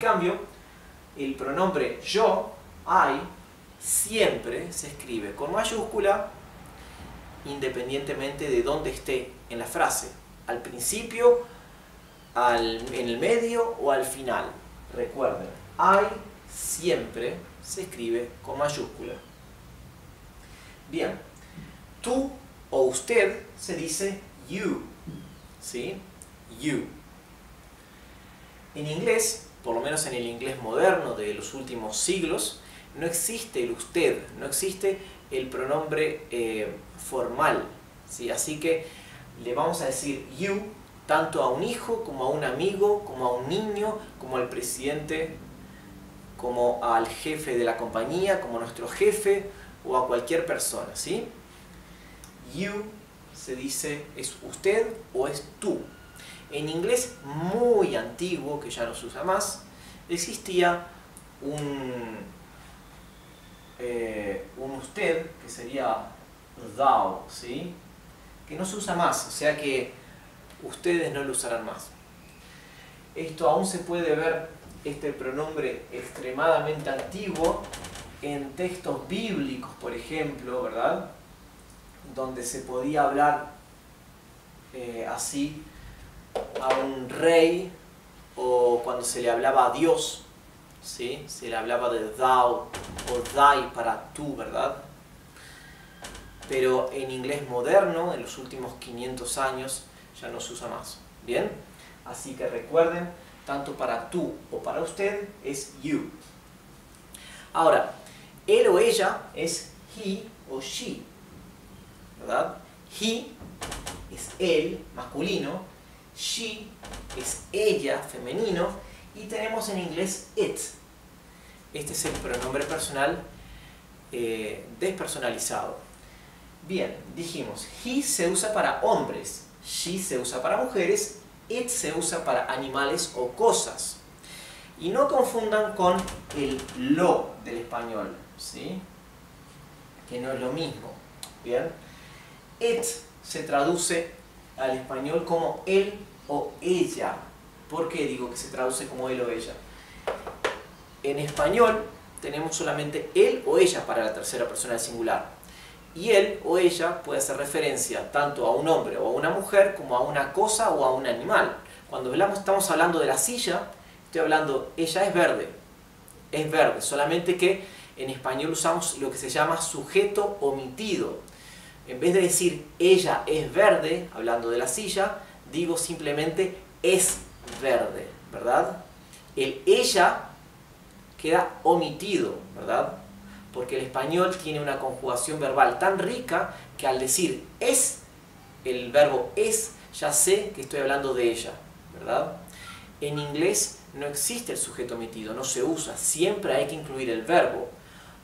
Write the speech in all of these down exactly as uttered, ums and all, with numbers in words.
En cambio, el pronombre yo, I, siempre se escribe con mayúscula independientemente de dónde esté en la frase, al principio, al, en el medio o al final. Recuerden, I siempre se escribe con mayúscula. Bien, tú o usted se dice you, ¿sí? You. En inglés, por lo menos en el inglés moderno de los últimos siglos, no existe el usted, no existe el pronombre eh, formal, ¿sí? Así que le vamos a decir you tanto a un hijo, como a un amigo, como a un niño, como al presidente, como al jefe de la compañía, como a nuestro jefe o a cualquier persona, ¿sí? You se dice es usted o es tú. En inglés muy antiguo, que ya no se usa más, existía un, eh, un usted, que sería thou, ¿sí? Que no se usa más, o sea que ustedes no lo usarán más. Esto aún se puede ver, este pronombre extremadamente antiguo, en textos bíblicos, por ejemplo, ¿verdad? Donde se podía hablar eh, así a un rey, o cuando se le hablaba a Dios, ¿sí? Se le hablaba de thou o thy para tú, ¿verdad? Pero en inglés moderno, en los últimos quinientos años, ya no se usa más, ¿bien? Así que recuerden, tanto para tú o para usted es you. Ahora, él o ella es he o she, ¿verdad? He es él, masculino. She es ella, femenino, y tenemos en inglés it. Este es el pronombre personal eh, despersonalizado. Bien, dijimos, he se usa para hombres, she se usa para mujeres, it se usa para animales o cosas. Y no confundan con el lo del español, ¿sí? Que no es lo mismo, ¿bien? It se traduce al español como él o ella. ¿Por qué digo que se traduce como él o ella? En español tenemos solamente él o ella para la tercera persona del singular. Y él o ella puede hacer referencia tanto a un hombre o a una mujer como a una cosa o a un animal. Cuando hablamos, estamos hablando de la silla, estoy hablando, ella es verde. Es verde, solamente que en español usamos lo que se llama sujeto omitido. En vez de decir ella es verde, hablando de la silla, digo simplemente es verde, ¿verdad? El ella queda omitido, ¿verdad? Porque el español tiene una conjugación verbal tan rica que al decir es, el verbo es, ya sé que estoy hablando de ella, ¿verdad? En inglés no existe el sujeto omitido, no se usa, siempre hay que incluir el verbo.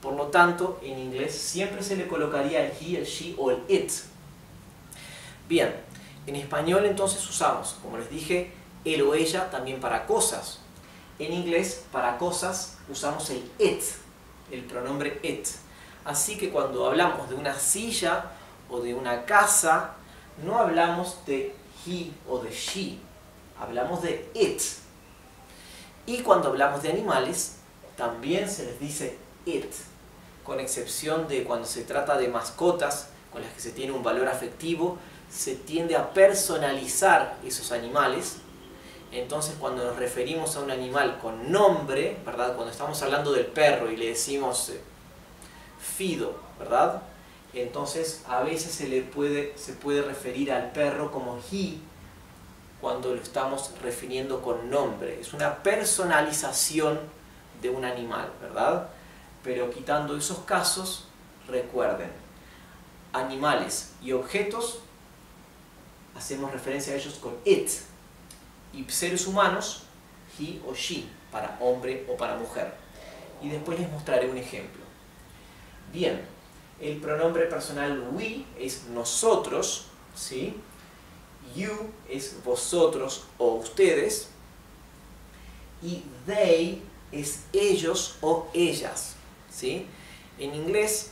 Por lo tanto, en inglés siempre se le colocaría el he, el she o el it. Bien, en español entonces usamos, como les dije, él o ella también para cosas. En inglés, para cosas, usamos el it, el pronombre it. Así que cuando hablamos de una silla o de una casa, no hablamos de he o de she, hablamos de it. Y cuando hablamos de animales, también se les dice it, con excepción de cuando se trata de mascotas con las que se tiene un valor afectivo, se tiende a personalizar esos animales. Entonces cuando nos referimos a un animal con nombre, ¿verdad? Cuando estamos hablando del perro y le decimos eh, Fido, ¿verdad? Entonces a veces se le puede, se puede referir al perro como he cuando lo estamos refiriendo con nombre. Es una personalización de un animal, ¿verdad? Pero quitando esos casos, recuerden, animales y objetos, hacemos referencia a ellos con it. Y seres humanos, he o she, para hombre o para mujer. Y después les mostraré un ejemplo. Bien, el pronombre personal we es nosotros, ¿sí? You es vosotros o ustedes. Y they es ellos o ellas. ¿Sí? En inglés,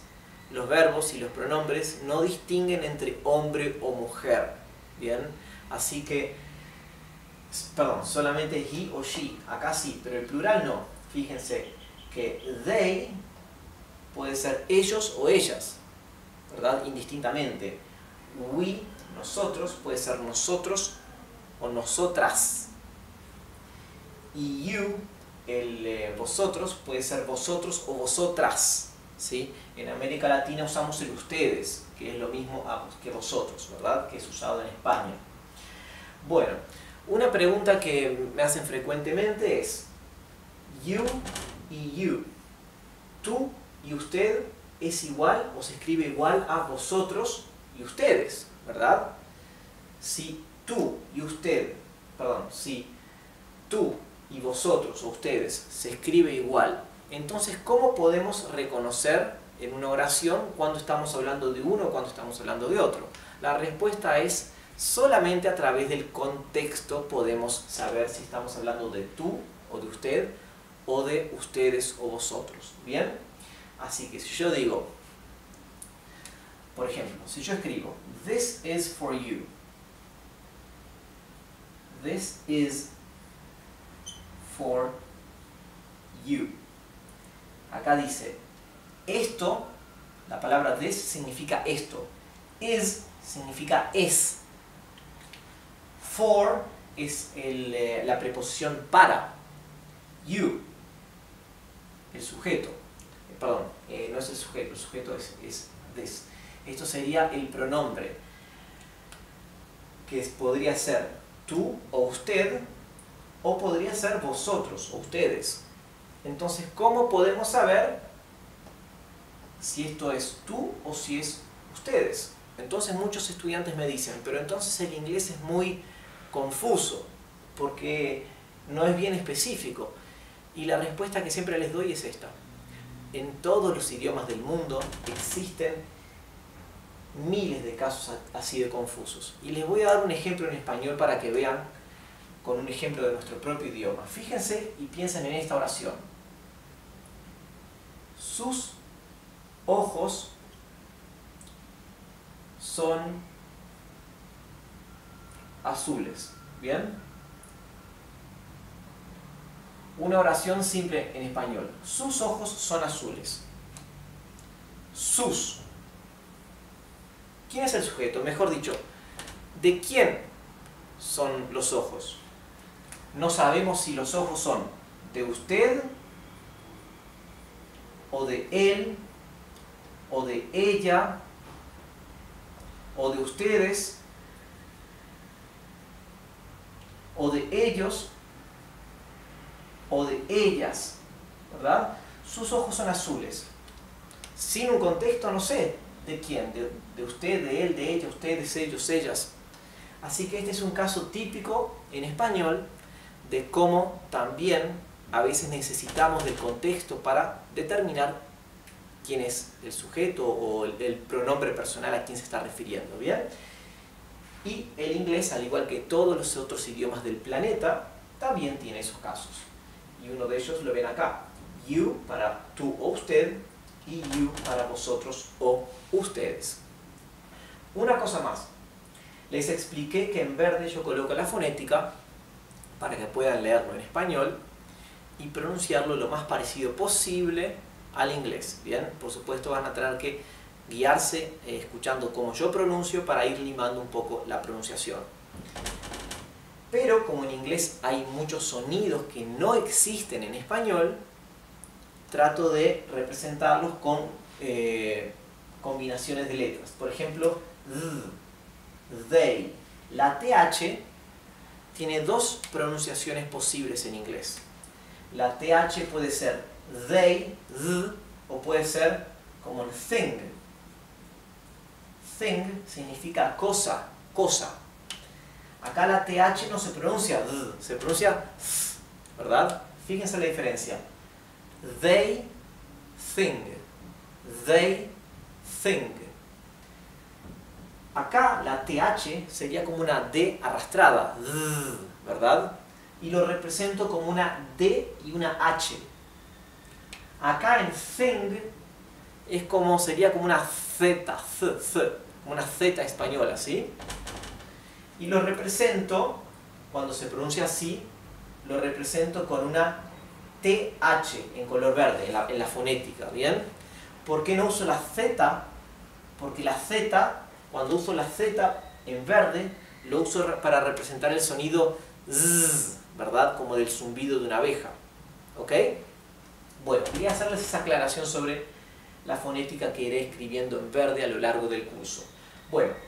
los verbos y los pronombres no distinguen entre hombre o mujer, ¿bien? Así que perdón, solamente he o she, acá sí, pero el plural no. Fíjense que they puede ser ellos o ellas, ¿verdad? Indistintamente. We, nosotros, puede ser nosotros o nosotras. Y you, el eh, vosotros, puede ser vosotros o vosotras, ¿sí? En América Latina usamos el ustedes, que es lo mismo que vosotros, ¿verdad? Que es usado en España. Bueno, una pregunta que me hacen frecuentemente es you y you. Tú y usted es igual o se escribe igual a vosotros y ustedes, ¿verdad? Si tú y usted, perdón, si tú y vosotros o ustedes se escribe igual, entonces, ¿cómo podemos reconocer en una oración cuando estamos hablando de uno o cuando estamos hablando de otro? La respuesta es solamente a través del contexto podemos saber si estamos hablando de tú o de usted o de ustedes o vosotros, ¿bien? Así que si yo digo, por ejemplo, si yo escribo this is for you, this is for you. Acá dice esto, la palabra this significa esto, is significa es, for es el, eh, la preposición para, you, el sujeto, eh, perdón, eh, no es el sujeto, el sujeto es, es this. Esto sería el pronombre, que podría ser tú o usted, o podría ser vosotros o ustedes. Entonces, ¿cómo podemos saber si esto es tú o si es ustedes? Entonces, muchos estudiantes me dicen, pero entonces el inglés es muy confuso, porque no es bien específico. Y la respuesta que siempre les doy es esta. En todos los idiomas del mundo existen miles de casos así de confusos. Y les voy a dar un ejemplo en español para que vean con un ejemplo de nuestro propio idioma. Fíjense y piensen en esta oración. Sus ojos son azules. ¿Bien? Una oración simple en español. Sus ojos son azules. Sus. ¿Quién es el sujeto? Mejor dicho, ¿de quién son los ojos? No sabemos si los ojos son de usted, o de él, o de ella, o de ustedes, o de ellos, o de ellas, ¿verdad? Sus ojos son azules. Sin un contexto, no sé de quién, de, de usted, de él, de ella, ustedes, ellos, ellas. Así que este es un caso típico en español de cómo también a veces necesitamos del contexto para determinar quién es el sujeto o el, el pronombre personal a quien se está refiriendo, ¿bien? Y el inglés, al igual que todos los otros idiomas del planeta, también tiene esos casos. Y uno de ellos lo ven acá. You para tú o usted y you para vosotros o ustedes. Una cosa más. Les expliqué que en verde yo coloco la fonética para que puedan leerlo en español y pronunciarlo lo más parecido posible al inglés, ¿bien? Por supuesto van a tener que guiarse eh, escuchando cómo yo pronuncio para ir limando un poco la pronunciación. Pero como en inglés hay muchos sonidos que no existen en español, trato de representarlos con eh, combinaciones de letras. Por ejemplo, they. La th tiene dos pronunciaciones posibles en inglés. La th puede ser they, th, o puede ser como en thing. Thing significa cosa, cosa. Acá la th no se pronuncia th, se pronuncia th, ¿verdad? Fíjense la diferencia. They think, they think. Acá la th sería como una d arrastrada, th, ¿verdad? Y lo represento como una d y una h. Acá en thing es como sería como una z, z, z, una z española, ¿sí? Y lo represento cuando se pronuncia así, lo represento con una T H en color verde, en la, en la fonética, ¿bien? ¿Por qué no uso la Z? Porque la Z, cuando uso la Z en verde, lo uso para representar el sonido Z, ¿verdad? Como del zumbido de una abeja, ¿ok? Bueno, quería hacerles esa aclaración sobre la fonética que iré escribiendo en verde a lo largo del curso. Bueno.